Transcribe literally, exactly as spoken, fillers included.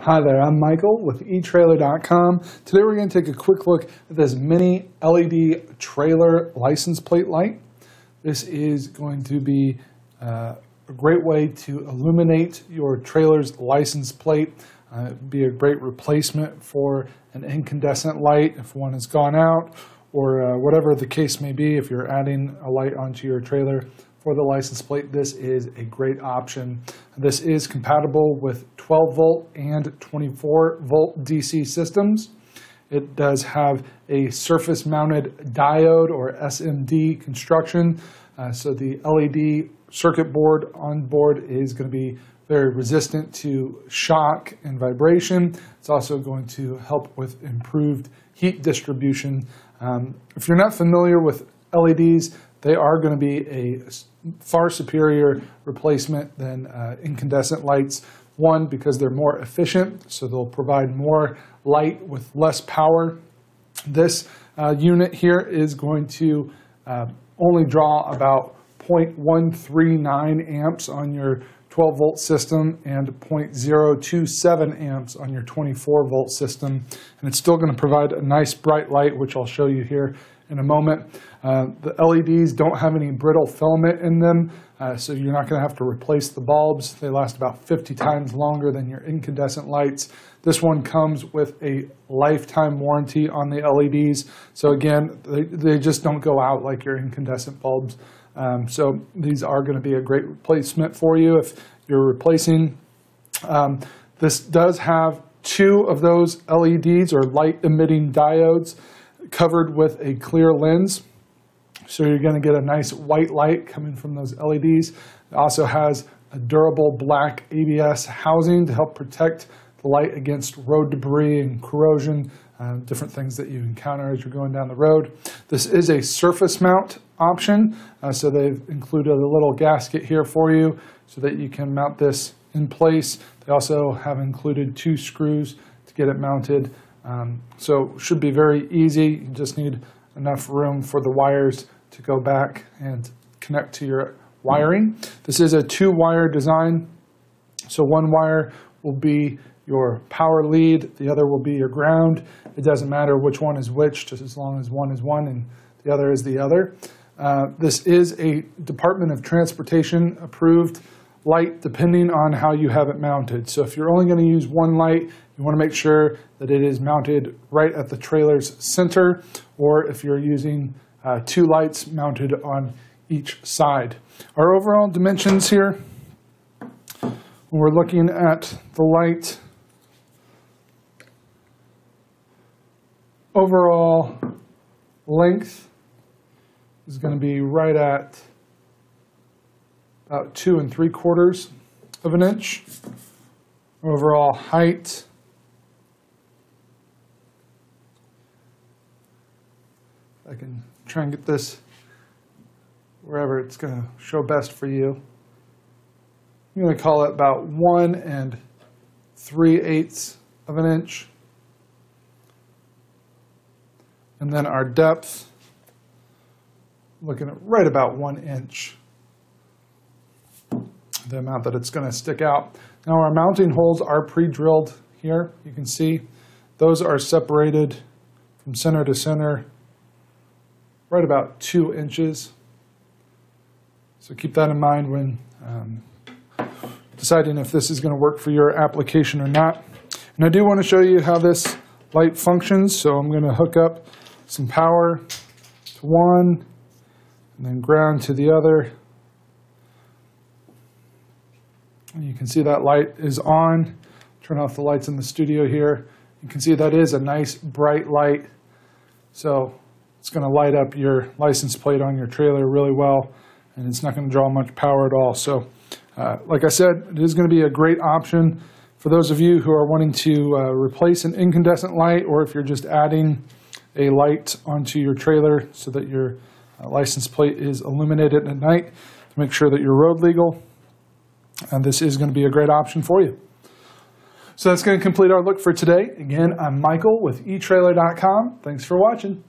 Hi there, I'm Michael with e Trailer dot com. Today we're going to take a quick look at this mini L E D trailer license plate light. This is going to be uh, a great way to illuminate your trailer's license plate. Uh, it would be a great replacement for an incandescent light if one has gone out, or uh, whatever the case may be. If you're adding a light onto your trailer for the license plate, this is a great option. This is compatible with twelve volt and twenty-four volt D C systems. It does have a surface mounted diode or S M D construction, uh, so the L E D circuit board on board is going to be very resistant to shock and vibration. It's also going to help with improved heat distribution. Um, if you're not familiar with L E Ds, they are going to be a far superior replacement than uh, incandescent lights. One, because they're more efficient, so they'll provide more light with less power. This uh, unit here is going to uh, only draw about zero point one three nine amps on your twelve volt system and zero point zero two seven amps on your twenty-four volt system. And it's still going to provide a nice bright light, which I'll show you here in a moment. Uh, the L E Ds don't have any brittle filament in them, uh, so you're not going to have to replace the bulbs. They last about fifty times longer than your incandescent lights. This one comes with a lifetime warranty on the L E Ds, so again, they, they just don't go out like your incandescent bulbs. Um, so these are going to be a great replacement for you if you're replacing. Um, this does have two of those L E Ds or light emitting diodes covered with a clear lens, so you're going to get a nice white light coming from those L E Ds. It also has a durable black A B S housing to help protect the light against road debris and corrosion, uh, different things that you encounter as you're going down the road. This is a surface mount option, uh, so they've included a little gasket here for you so that you can mount this in place. They also have included two screws to get it mounted. Um, so should be very easy. You just need enough room for the wires to go back and connect to your wiring. This is a two-wire design, so one wire will be your power lead, the other will be your ground. It doesn't matter which one is which, just as long as one is one and the other is the other. Uh, this is a Department of Transportation approved light, depending on how you have it mounted. So if you're only going to use one light, you want to make sure that it is mounted right at the trailer's center, or if you're using uh, two lights, mounted on each side. Our overall dimensions here, when we're looking at the light, overall length is going to be right at about two and three quarters of an inch. Overall height I can try and get this wherever it's going to show best for you. I'm going to call it about one and three eighths of an inch. And then our depth, looking at right about one inch, the amount that it's going to stick out. Now our mounting holes are pre-drilled here. You can see those are separated from center to center right about two inches. So keep that in mind when um, deciding if this is going to work for your application or not. And I do want to show you how this light functions. So I'm going to hook up some power to one and then ground to the other. And you can see that light is on. Turn off the lights in the studio here. You can see that is a nice bright light. So it's going to light up your license plate on your trailer really well, and it's not going to draw much power at all. So uh, like I said, it is going to be a great option for those of you who are wanting to uh, replace an incandescent light, or if you're just adding a light onto your trailer so that your uh, license plate is illuminated at night to make sure that you're road legal. And this is going to be a great option for you. So that's going to complete our look for today. Again, I'm Michael with e Trailer dot com. Thanks for watching.